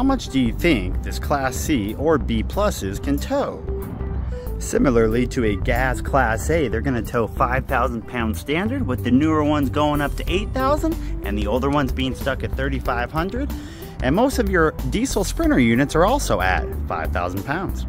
How much do you think this Class C or B pluses can tow? Similarly to a gas Class A, they're gonna tow 5,000 pounds standard, with the newer ones going up to 8,000 and the older ones being stuck at 3,500. And most of your diesel Sprinter units are also at 5,000 pounds.